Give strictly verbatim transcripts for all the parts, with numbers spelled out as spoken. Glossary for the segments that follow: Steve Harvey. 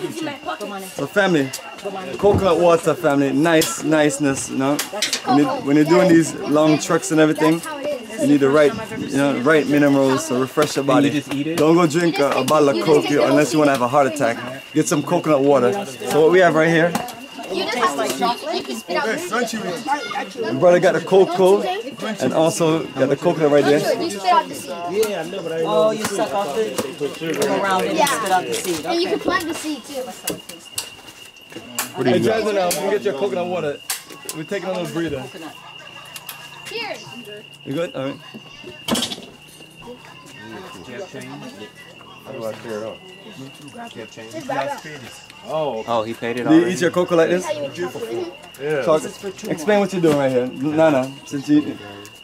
So family, coconut water family, nice, niceness, you know. When, you, when you're doing these long trucks and everything, you need the right, you know, right minerals to refresh your body. Don't go drink a, a bottle of Coke unless you want to have a heart attack. Get some coconut water. So what we have right here, my brother got the cocoa and also got the coconut right there. Yeah, I know, but I oh, you suck off it. Go around and spit out the seed. And you can plant the seed too. What do you hey, Jasmine, now, we get your coconut water. We're taking a little breather. Cheers. You good? All right. Do you have change? How do I clear it off? Do you have change? Oh. Oh, he paid it all. Do you eat your cocoa like this? Yeah. Talk, explain what you're doing right here. Nana, since you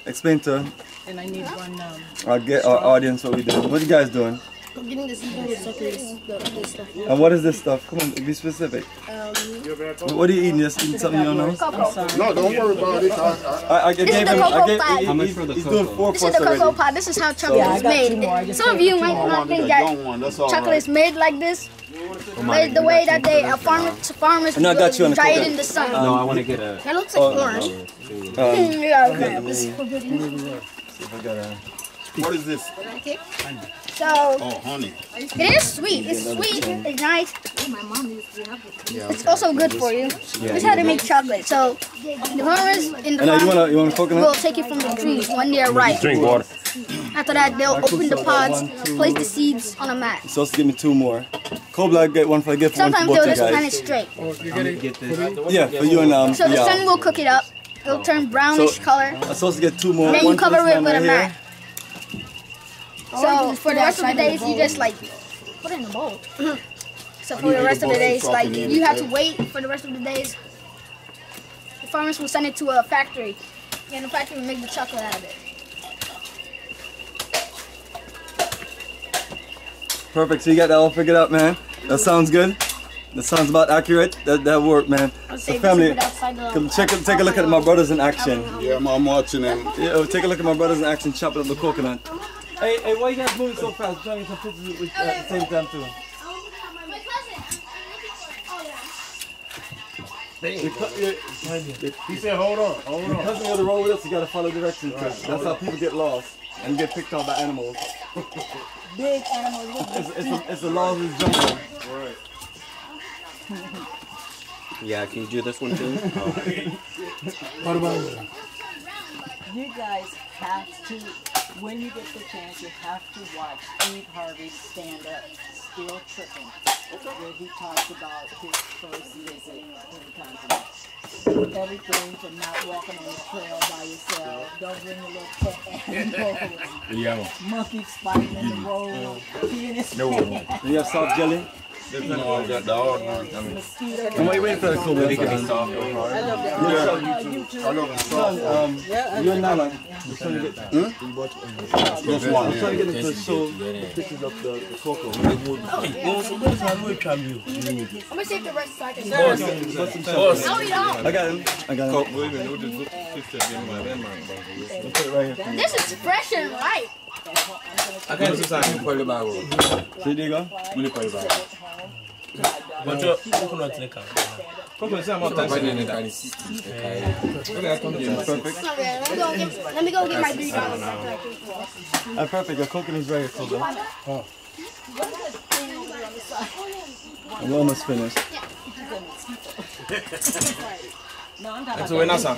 explain to and I need one um, our, get our audience what we do. What are you guys doing? I'm getting this stuff. And what is this stuff? Come on, be specific. Um, what are you eating? Just eating something you don't know? No, don't worry about it. I, I gave him. I gave him. He's, he's doing four this is the cocoa pie. This is how chocolate so, is made. Some of you might not think that chocolate is made like this. Made the way that they uh, farmers farmers no, dry it in the sun. No, I want to get a. That looks like orange. Yeah, okay. This is good. What is this? So, oh, honey. It is sweet. It's sweet. It's nice. It's also good for you. It's how they make chocolate. So, the farmers in the farm will take it from the trees when they are ripe. Drink water. After that, they'll open the pods, place the seeds on a mat. So, give me two more. Cobra, get one for a gift. Sometimes they'll just plant it straight. Yeah, for you and um. So the sun will cook it up. It'll turn brownish color. I'm supposed to get two more. Then you cover it with a mat. So for the rest of the days, you just like put it in the bowl. So for the rest of the days, like you have to wait for the rest of the days. The farmers will send it to a factory, and the factory will make the chocolate out of it. Perfect. So you got that all figured out, man. That sounds good. That sounds about accurate. That that worked, man. So family, come check take a look at my brothers in action. Yeah, I'm watching them. Yeah, take a look at my brothers in action chopping up the coconut. Hey, hey, why are you guys moving so fast? Johnny some pictures with, uh, at the same time too. My cousin. Oh yeah. He said, "Hold on, hold on." Because you're on the road with us, you gotta follow directions. Right, that's how on. People get lost and get picked on by animals. Big animals. It's, it's, a, it's the law of this jungle. Right. Yeah, can you do this one too? What about you? You guys have to. When you get the chance, you have to watch Steve Harvey's stand-up, Still Tripping, where he talks about his first visit to the continent. Everything from not walking on the trail by yourself, don't bring a little pet, yeah. Monkeys fighting in the road, penis. No one. Do you have soft jelly? There's none of that dog. And wait, wait for the cool movie. I love that. I love that. You're not like. I'm trying to get the show pictures of the cocoa. I'm going to take the rest so I can serve. I got him. I got him. This is fresh and ripe. I can't see something for the barrel. See, there you go. Only for the barrel. But you coconut in the car. Coconut is not much in the car. Perfect. Let me go get my green dollars. Ah, perfect. Your coconut is ready for the. Oh. I'm almost finished. That's all right, sir.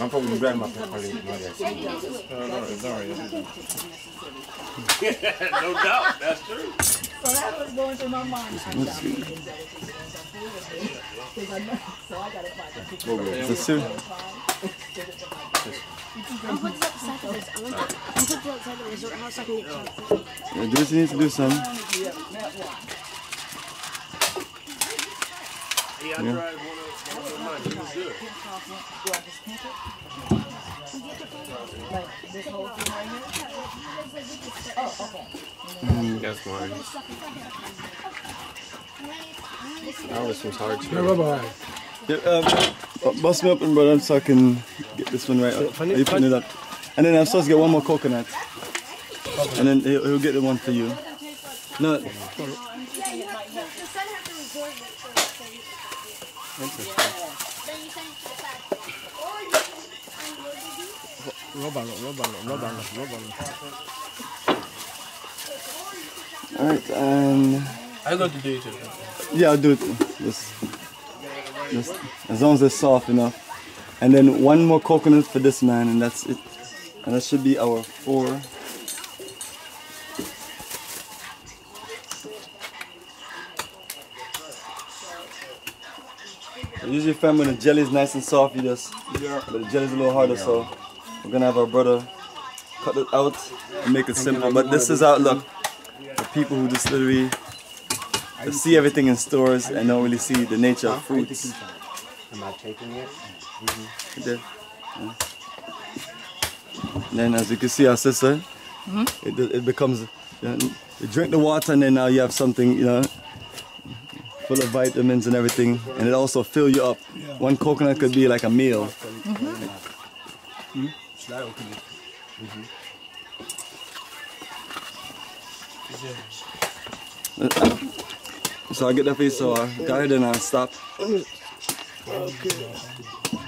I'm probably grandma. Probably not yet. Sorry, no doubt, that's true. So that was going through my mind. So I got to find it. It's a I'm putting it outside the resort. I'm putting it outside the resort house. I can get chocolate. Yeah, do what you need to do, son. Yeah, I tried one. Mm, that's mine. Oh, this one's hard to yeah, uh, bust me up and brother so I can get this one right. Are you putting it up? And then I'm supposed to get one more coconut. And then he'll, he'll get the one for you. No. the sun has to absorb it for the thing. Interesting. Then you send it to the side. Or you can unload it. Roll down, roll down, roll down. Alright, um... I'm going to do it too. Yeah, I'll do it too. Just, just, as long as it's soft enough. And then one more coconut for this man, and that's it. And that should be our four. Usually, fam, when the jelly is nice and soft, you just, yeah. But the jelly is a little harder, yeah. So we're gonna have our brother cut it out and make it simple. But this is our look. The people who just literally see everything in stores and don't really see the nature of fruits. Am I taking it? Mm-hmm. Yeah. Then as you can see our sister, mm-hmm. it, it becomes, you know, you drink the water and then now you have something, you know, full of vitamins and everything, and it also fills you up. Yeah. One coconut could be like a meal. Mm-hmm. Mm-hmm. So I get that for you, so I got it and I stop. Okay.